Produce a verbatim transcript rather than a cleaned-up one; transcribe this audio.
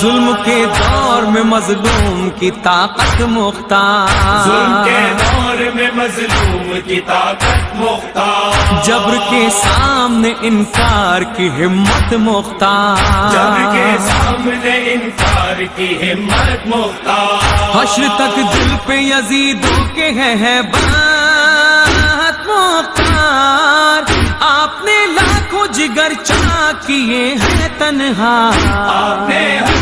जुल्म के दौर में मजलूम की ताकत मुख्तार, जुल्म के दौर में मजलूम की ताकत मुख्तार, जबर के सामने इनकार की हिम्मत मुख्तार, जबर के सामने इनकार की हिम्मत मुख्तार, हश्र तक दिल पे यजीदों के है, है बात मुख्तार, आपने लाखों जिगर चाक किए हैं तन्हा, आपने